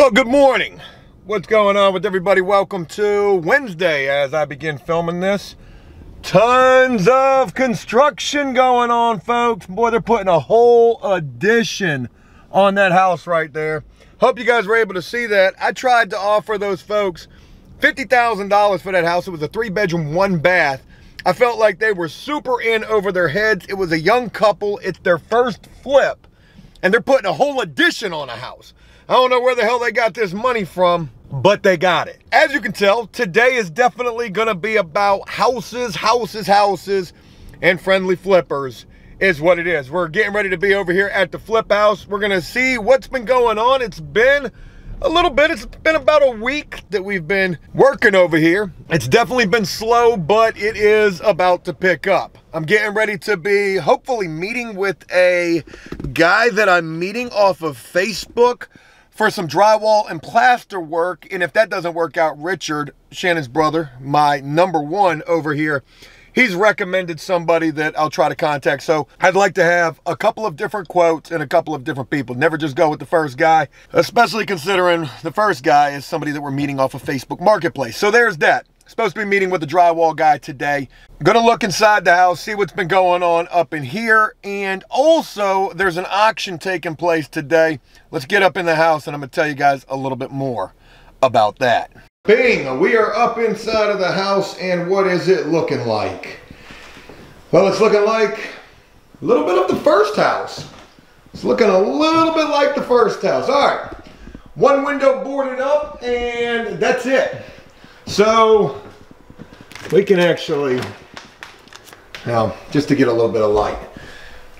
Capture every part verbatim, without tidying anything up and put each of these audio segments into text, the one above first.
Well, good morning. What's going on with everybody? Welcome to Wednesday as I begin filming this. Tons of construction going on, folks. Boy, they're putting a whole addition on that house right there. Hope you guys were able to see that. I tried to offer those folks fifty thousand dollars for that house. It was a three-bedroom, one-bath. I felt like they were super in over their heads. It was a young couple. It's their first flip, and they're putting a whole addition on a house. I don't know where the hell they got this money from, but they got it. As you can tell, today is definitely going to be about houses, houses, houses, and friendly flippers is what it is. We're getting ready to be over here at the flip house. We're going to see what's been going on. It's been a little bit. It's been about a week that we've been working over here. It's definitely been slow, but it is about to pick up. I'm getting ready to be hopefully meeting with a guy that I'm meeting off of Facebook for some drywall and plaster work. And if that doesn't work out, Richard, Shannon's brother, my number one over here, he's recommended somebody that I'll try to contact. So I'd like to have a couple of different quotes and a couple of different people. Never just go with the first guy, especially considering the first guy is somebody that we're meeting off of Facebook Marketplace. So there's that. Supposed to be meeting with the drywall guy today. Gonna look inside the house, see what's been going on up in here. And also, there's an auction taking place today. Let's get up in the house and I'm gonna tell you guys a little bit more about that. Bing, we are up inside of the house, and what is it looking like? Well, it's looking like a little bit of the first house. It's looking a little bit like the first house. All right, one window boarded up, and that's it. So we can actually, now, just to get a little bit of light.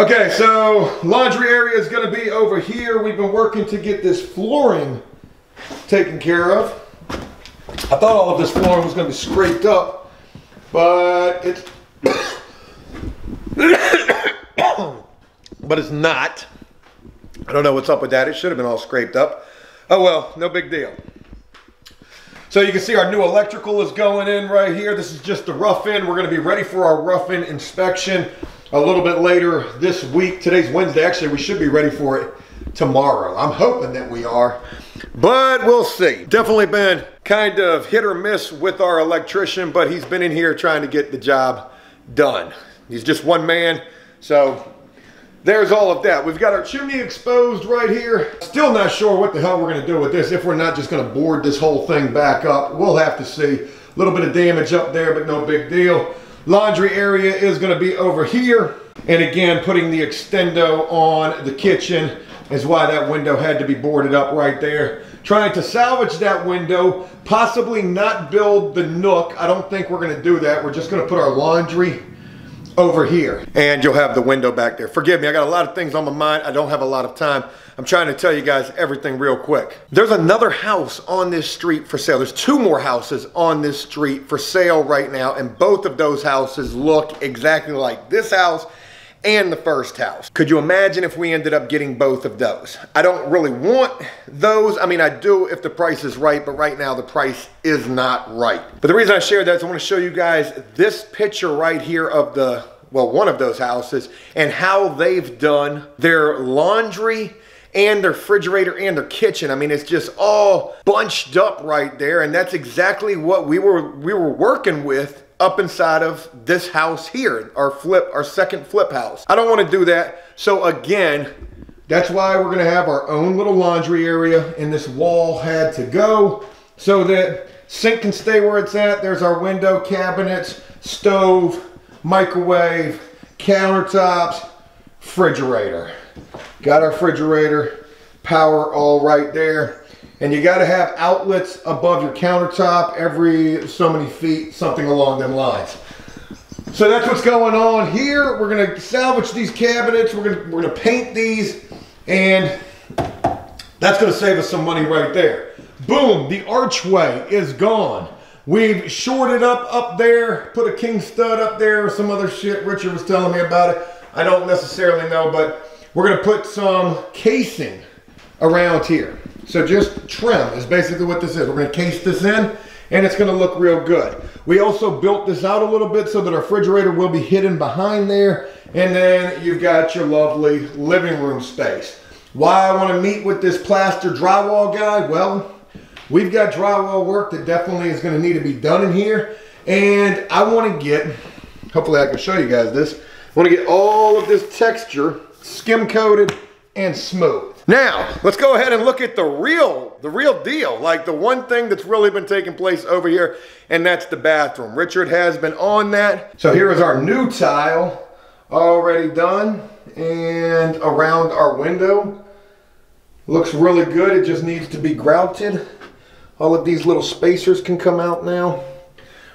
Okay, so laundry area is gonna be over here. We've been working to get this flooring taken care of. I thought all of this flooring was going to be scraped up, but it's, but it's not. I don't know what's up with that. It should have been all scraped up. Oh well, no big deal. So you can see our new electrical is going in right here. This is just the rough in. We're going to be ready for our rough in inspection a little bit later this week. Today's Wednesday. Actually, we should be ready for it tomorrow. I'm hoping that we are, but we'll see. Definitely been kind of hit or miss with our electrician, but he's been in here trying to get the job done. He's just one man, so there's all of that. We've got our chimney exposed right here. Still not sure what the hell we're gonna do with this, if we're not just gonna board this whole thing back up. We'll have to see. A little bit of damage up there, but no big deal. Laundry area is gonna be over here. And again, putting the extendo on the kitchen is why that window had to be boarded up right there. Trying to salvage that window, possibly not build the nook. I don't think we're gonna do that. We're just gonna put our laundry over here. And you'll have the window back there. Forgive me, I got a lot of things on my mind. I don't have a lot of time. I'm trying to tell you guys everything real quick. There's another house on this street for sale. There's two more houses on this street for sale right now, and both of those houses look exactly like this house and the first house. Could you imagine if we ended up getting both of those? I don't really want those. I mean, I do if the price is right, but right now the price is not right. But the reason I shared that is I want to show you guys this picture right here of the, well, one of those houses and how they've done their laundry and their refrigerator and their kitchen. I mean, it's just all bunched up right there, and that's exactly what we were we were working with up inside of this house here, our flip, our second flip house. I don't want to do that. So again, that's why we're gonna have our own little laundry area, and this wall had to go so that sink can stay where it's at. There's our window, cabinets, stove, microwave, countertops, refrigerator. Got our refrigerator, power all right there. And you gotta have outlets above your countertop every so many feet, something along them lines. So that's what's going on here. We're gonna salvage these cabinets. We're gonna, we're gonna paint these, and that's gonna save us some money right there. Boom, the archway is gone. We've shorted up up there, put a king stud up there, or some other shit. Richard was telling me about it. I don't necessarily know, but we're gonna put some casing around here. So just trim is basically what this is. We're gonna case this in, and it's gonna look real good. We also built this out a little bit so that our refrigerator will be hidden behind there. And then you've got your lovely living room space. Why I want to meet with this plaster drywall guy? Well, we've got drywall work that definitely is going to need to be done in here. And I want to get, hopefully I can show you guys this, I want to get all of this texture skim coated and smooth. Now, let's go ahead and look at the real, the real deal, like the one thing that's really been taking place over here, and that's the bathroom. Richard has been on that. So here is our new tile already done, and around our window. Looks really good, it just needs to be grouted. All of these little spacers can come out now.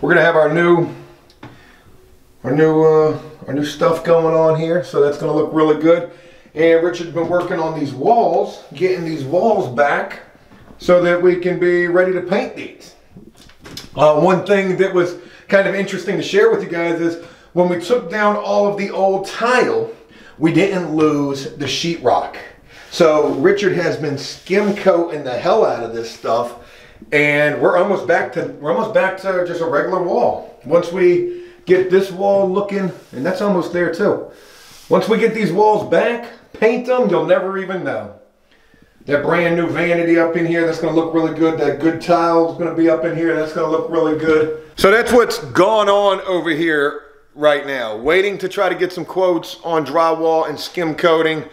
We're gonna have our new, our new, uh, our new stuff going on here, so that's gonna look really good. And Richard's been working on these walls, getting these walls back so that we can be ready to paint these. Uh, one thing that was kind of interesting to share with you guys is when we took down all of the old tile, we didn't lose the sheetrock. So Richard has been skim coating the hell out of this stuff, and we're almost back to we're almost back to just a regular wall. Once we get this wall looking, and that's almost there too. Once we get these walls back, paint them, you'll never even know. That brand new vanity up in here, that's gonna look really good. That good tile is gonna be up in here, that's gonna look really good. So that's what's gone on over here right now. Waiting to try to get some quotes on drywall and skim coating.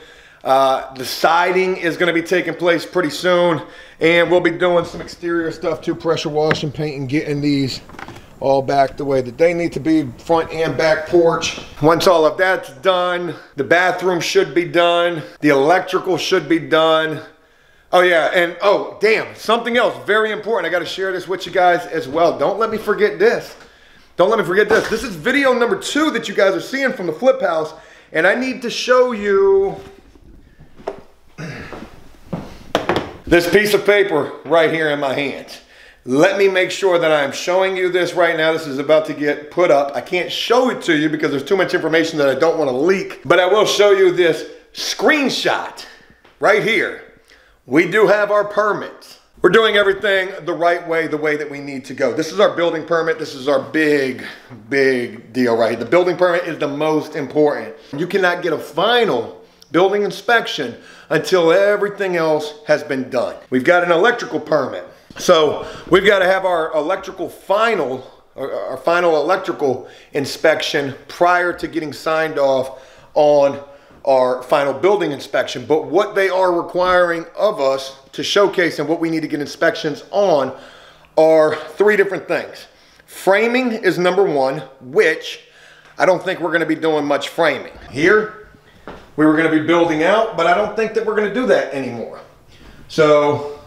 Uh, the siding is gonna be taking place pretty soon, and we'll be doing some exterior stuff too, pressure washing, painting, getting these all back the way that they need to be, front and back porch. Once all of that's done, the bathroom should be done, the electrical should be done. Oh yeah, and oh damn, something else very important. I gotta share this with you guys as well. Don't let me forget this. Don't let me forget this. This is video number two that you guys are seeing from the flip house, and I need to show you this piece of paper right here in my hands. Let me make sure that I'm showing you this right now. This is about to get put up. I can't show it to you because there's too much information that I don't want to leak, but I will show you this screenshot right here. We do have our permits. We're doing everything the right way, the way that we need to go. This is our building permit. This is our big, big deal right here. The building permit is the most important. You cannot get a final building inspection until everything else has been done. We've got an electrical permit. So we've got to have our electrical final, our final electrical inspection prior to getting signed off on our final building inspection. But what they are requiring of us to showcase and what we need to get inspections on are three different things. Framing is number one, which I don't think we're going to be doing much framing. Here, we were going to be building out, but I don't think that we're going to do that anymore. So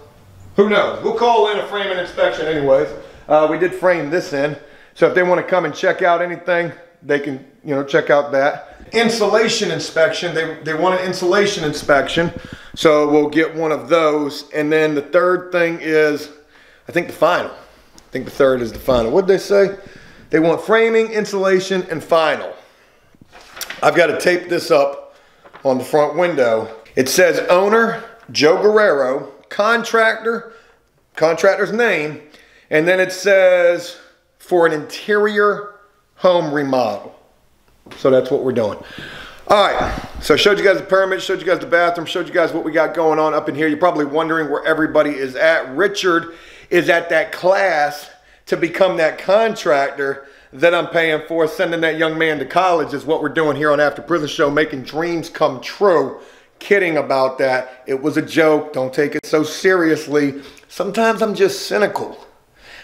who knows? We'll call in a framing inspection anyways. Uh, we did frame this in. So if they want to come and check out anything, they can, you know, check out that. Insulation inspection. They, they want an insulation inspection. So we'll get one of those. And then the third thing is, I think the final. I think the third is the final. What'd they say? They want framing, insulation, and final. I've got to tape this up on the front window. It says owner, Joe Guerrero. Contractor, contractor's name, and then it says for an interior home remodel. So that's what we're doing. All right, so I showed you guys the permit, showed you guys the bathroom, showed you guys what we got going on up in here. You're probably wondering where everybody is at. Richard is at that class to become that contractor that I'm paying for. Sending that young man to college is what we're doing here on After Prison Show, making dreams come true. Kidding about that. It was a joke. Don't take it so seriously. Sometimes I'm just cynical.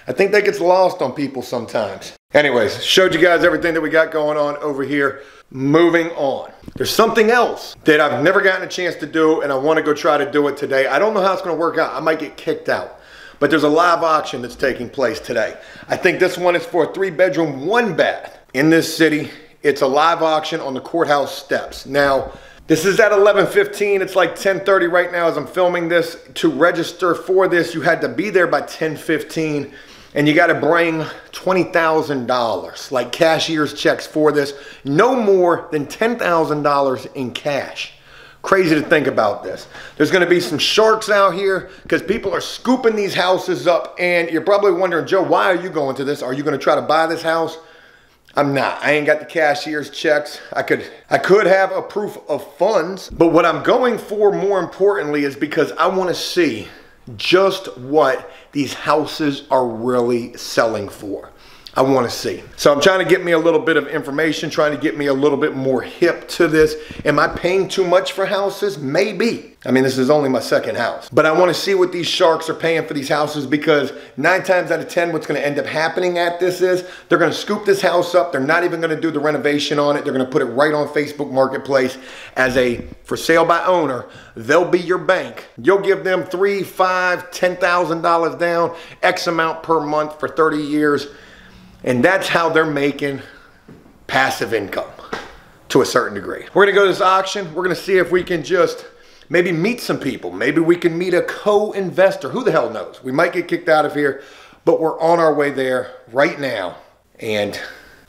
I think that gets lost on people sometimes. Anyways, showed you guys everything that we got going on over here. Moving on. There's something else that I've never gotten a chance to do, and I want to go try to do it today. I don't know how it's going to work out. I might get kicked out. But there's a live auction that's taking place today. I think this one is for a three bedroom, one bath in this city. It's a live auction on the courthouse steps. Now, this is at eleven fifteen, it's like ten thirty right now as I'm filming this. To register for this, you had to be there by ten fifteen, and you gotta bring twenty thousand dollars, like cashier's checks for this. No more than ten thousand dollars in cash. Crazy to think about this. There's gonna be some sharks out here, because people are scooping these houses up, and you're probably wondering, Joe, why are you going to this? Are you gonna try to buy this house? I'm not. I ain't got the cashier's checks. I could I could have a proof of funds, but what I'm going for more importantly is because I want to see just what these houses are really selling for. I want to see. So I'm trying to get me a little bit of information, trying to get me a little bit more hip to this. Am I paying too much for houses? Maybe. I mean, this is only my second house, but I want to see what these sharks are paying for these houses, because nine times out of ten, what's going to end up happening at this is they're going to scoop this house up. They're not even going to do the renovation on it. They're going to put it right on Facebook Marketplace as a for sale by owner. They'll be your bank. You'll give them three, five, ten thousand dollars down, X amount per month for thirty years. And that's how they're making passive income to a certain degree. We're gonna go to this auction. We're gonna see if we can just maybe meet some people. Maybe we can meet a co-investor. Who the hell knows? We might get kicked out of here, but we're on our way there right now. And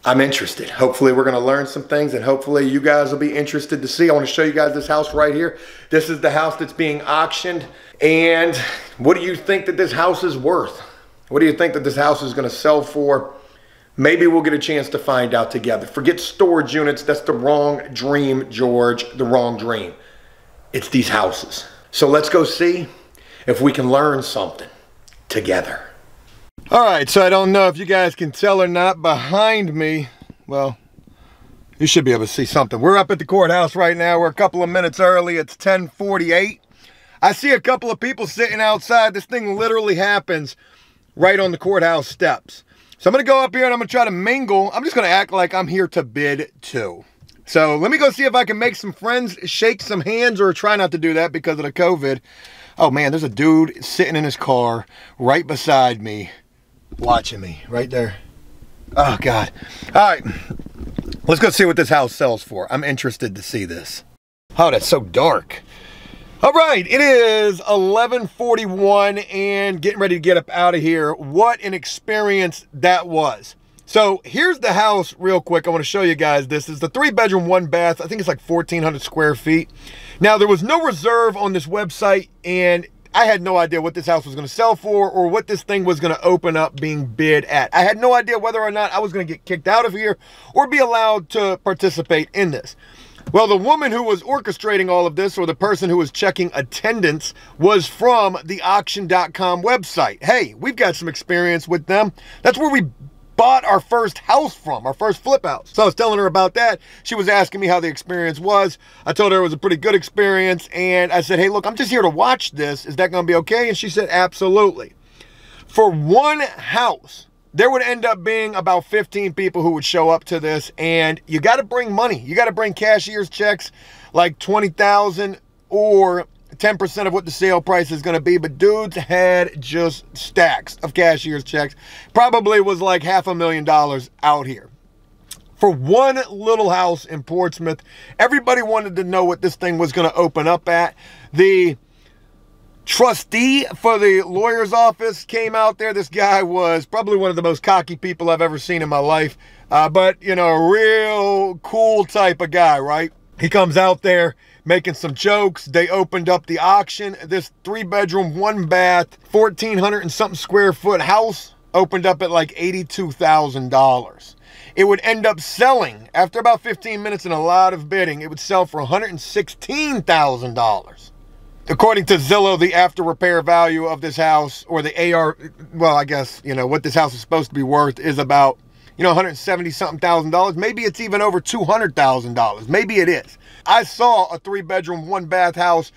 I'm interested. Hopefully we're gonna learn some things, and hopefully you guys will be interested to see. I wanna show you guys this house right here. This is the house that's being auctioned. And what do you think that this house is worth? What do you think that this house is gonna sell for? Maybe we'll get a chance to find out together. Forget storage units. That's the wrong dream, George. The wrong dream. It's these houses. So let's go see if we can learn something together. All right, so I don't know if you guys can tell or not. Behind me, well, you should be able to see something. We're up at the courthouse right now. We're a couple of minutes early. It's ten forty-eight. I see a couple of people sitting outside. This thing literally happens right on the courthouse steps. So I'm going to go up here and I'm going to try to mingle. I'm just going to act like I'm here to bid too. So let me go see if I can make some friends, shake some hands, or try not to do that because of the COVID. Oh man, there's a dude sitting in his car right beside me, watching me right there. Oh God. All right, let's go see what this house sells for. I'm interested to see this. Oh, that's so dark. All right, it is eleven forty-one and getting ready to get up out of here. What an experience that was. So here's the house real quick. I want to show you guys. This is the three bedroom, one bath. I think it's like fourteen hundred square feet. Now there was no reserve on this website, and I had no idea what this house was going to sell for or what this thing was going to open up being bid at. I had no idea whether or not I was going to get kicked out of here or be allowed to participate in this. Well, the woman who was orchestrating all of this, or the person who was checking attendance, was from the auction dot com website. Hey, we've got some experience with them. That's where we bought our first house from, our first flip house. So I was telling her about that. She was asking me how the experience was. I told her it was a pretty good experience. And I said, hey, look, I'm just here to watch this. Is that going to be okay? And she said, absolutely. For one house, there would end up being about fifteen people who would show up to this, and you got to bring money. You got to bring cashier's checks, like twenty thousand or ten percent of what the sale price is going to be. But dudes had just stacks of cashier's checks. Probably was like half a million dollars out here. For one little house in Portsmouth, everybody wanted to know what this thing was going to open up at. The trustee for the lawyer's office came out there. This guy was probably one of the most cocky people I've ever seen in my life. Uh, but, you know, a real cool type of guy, right? He comes out there making some jokes. They opened up the auction. This three-bedroom, one-bath, fourteen hundred and something square foot house opened up at like eighty-two thousand dollars. It would end up selling, after about fifteen minutes and a lot of bidding, it would sell for one hundred sixteen thousand dollars. According to Zillow, the after repair value of this house, or the A R, well, I guess, you know, what this house is supposed to be worth is about, you know, one hundred seventy something thousand dollars. Maybe it's even over two hundred thousand dollars. Maybe it is. I saw a three bedroom, one bath house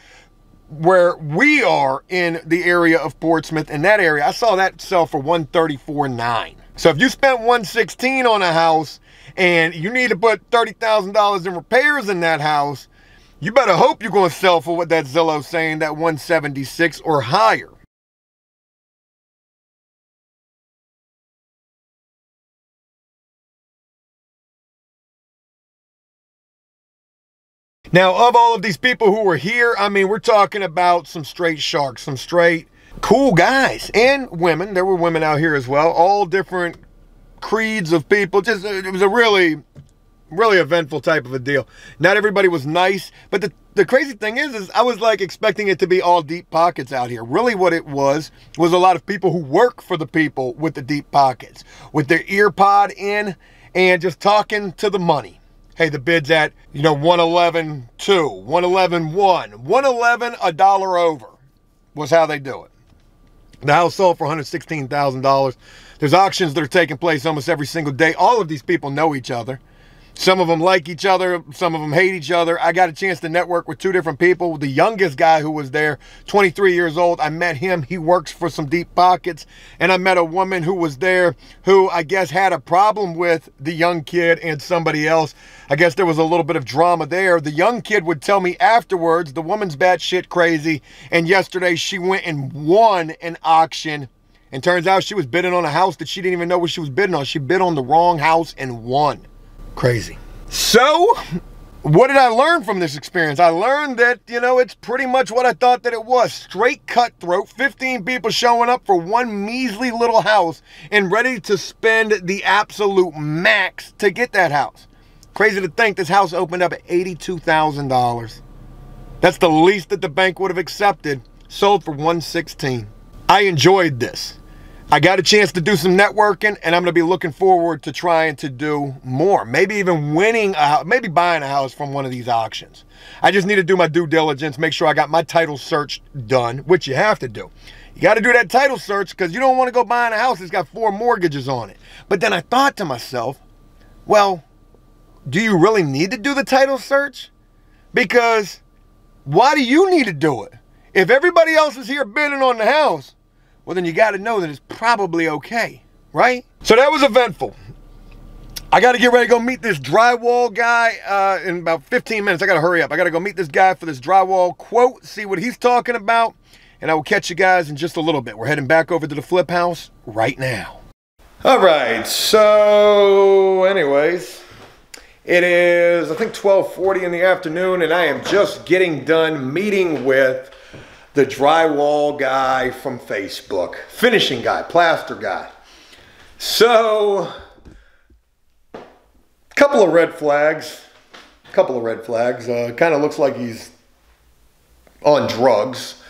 where we are in the area of Portsmouth, in that area. I saw that sell for one thirty-four nine. So if you spent one sixteen on a house and you need to put thirty thousand dollars in repairs in that house, you better hope you're going to sell for what that Zillow's saying, that one seventy-six or higher. Now, of all of these people who were here, I mean, we're talking about some straight sharks, some straight cool guys and women. There were women out here as well, all different creeds of people. Just, it was a really... really eventful type of a deal. Not everybody was nice, but the, the crazy thing is, is I was like expecting it to be all deep pockets out here. Really what it was, was a lot of people who work for the people with the deep pockets, with their ear pod in and just talking to the money. Hey, the bid's at, you know, one eleven two, one eleven one, one eleven a dollar over was how they do it. The house sold for one hundred sixteen thousand dollars. There's auctions that are taking place almost every single day. All of these people know each other. Some of them like each other. Some of them hate each other. I got a chance to network with two different people. The youngest guy who was there, twenty-three years old, I met him. He works for some deep pockets. And I met a woman who was there who I guess had a problem with the young kid and somebody else. I guess there was a little bit of drama there. The young kid would tell me afterwards, the woman's batshit crazy. And yesterday she went and won an auction. And turns out she was bidding on a house that she didn't even know what she was bidding on. She bid on the wrong house and won. Crazy. So, what did I learn from this experience? I learned that, you know, it's pretty much what I thought that it was. Straight cutthroat, fifteen people showing up for one measly little house and ready to spend the absolute max to get that house. Crazy to think this house opened up at eighty-two thousand dollars. That's the least that the bank would have accepted. Sold for one sixteen. I enjoyed this. I got a chance to do some networking, and I'm going to be looking forward to trying to do more. Maybe even winning a house, maybe buying a house from one of these auctions. I just need to do my due diligence, make sure I got my title search done, which you have to do. You got to do that title search because you don't want to go buying a house that's got four mortgages on it. But then I thought to myself, well, do you really need to do the title search? Because why do you need to do it? If everybody else is here bidding on the house, well, then you got to know that it's probably okay, right? So that was eventful. I got to get ready to go meet this drywall guy uh, in about fifteen minutes. I got to hurry up. I got to go meet this guy for this drywall quote, see what he's talking about, and I will catch you guys in just a little bit. We're heading back over to the flip house right now. All right, so anyways, it is, I think, twelve forty in the afternoon, and I am just getting done meeting with the drywall guy from Facebook, finishing guy, plaster guy. So, couple of red flags, couple of red flags. Uh, kind of looks like he's on drugs,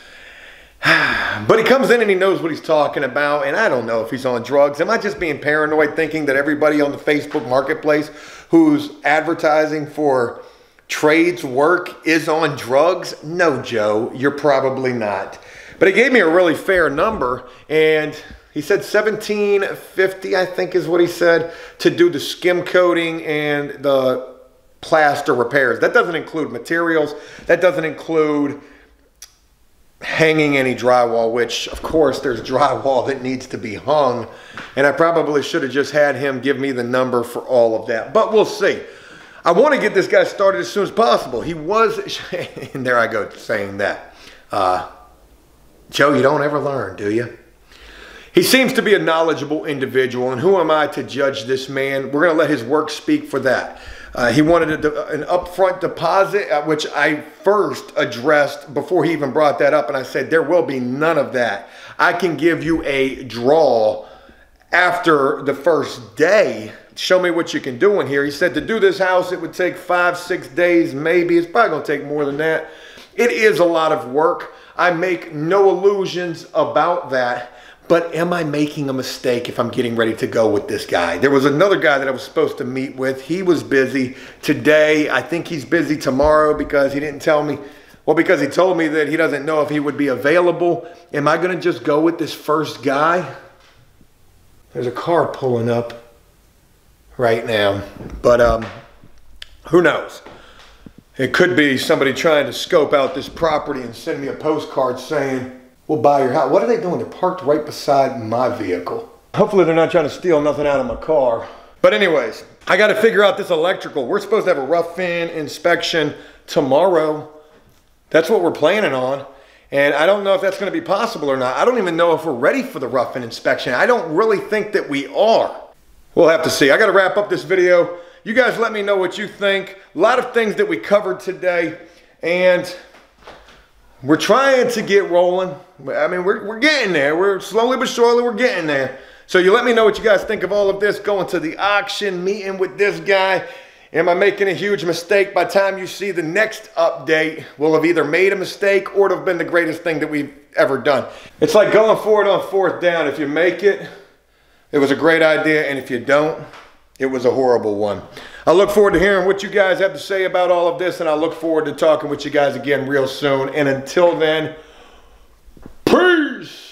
but he comes in and he knows what he's talking about, and I don't know if he's on drugs. Am I just being paranoid thinking that everybody on the Facebook Marketplace who's advertising for trades work is on drugs? No, Joe, you're probably not. But he gave me a really fair number, and he said seventeen fifty, I think is what he said, to do the skim coating and the plaster repairs. That doesn't include materials. That doesn't include hanging any drywall, which of course there's drywall that needs to be hung, and I probably should have just had him give me the number for all of that, but we'll see. I want to get this guy started as soon as possible. He was, and there I go saying that. Uh, Joe, you don't ever learn, do you? He seems to be a knowledgeable individual, and who am I to judge this man? We're going to let his work speak for that. Uh, he wanted a, an upfront deposit, which I first addressed before he even brought that up, and I said, there will be none of that. I can give you a draw after the first day. Show me what you can do in here. He said to do this house, it would take five, six days, maybe. It's probably going to take more than that. It is a lot of work. I make no illusions about that. But am I making a mistake if I'm getting ready to go with this guy? There was another guy that I was supposed to meet with. He was busy today. I think he's busy tomorrow because he didn't tell me. Well, because he told me that he doesn't know if he would be available. Am I going to just go with this first guy? There's a car pulling up right now, but um, who knows? It could be somebody trying to scope out this property and send me a postcard saying, we'll buy your house. What are they doing? They're parked right beside my vehicle. Hopefully they're not trying to steal nothing out of my car. But anyways, I got to figure out this electrical. We're supposed to have a rough-in inspection tomorrow. That's what we're planning on. And I don't know if that's going to be possible or not. I don't even know if we're ready for the rough-in inspection. I don't really think that we are. We'll have to see. I got to wrap up this video. You guys let me know what you think. A lot of things that we covered today. And we're trying to get rolling. I mean, we're, we're getting there. We're slowly but surely, we're getting there. So you let me know what you guys think of all of this. Going to the auction, meeting with this guy. Am I making a huge mistake? By the time you see the next update, we'll have either made a mistake or it'll have been the greatest thing that we've ever done. It's like going for it on fourth down. If you make it, it was a great idea, and if you don't, It was a horrible one. I look forward to hearing what you guys have to say about all of this, and I look forward to talking with you guys again real soon. And until then, peace!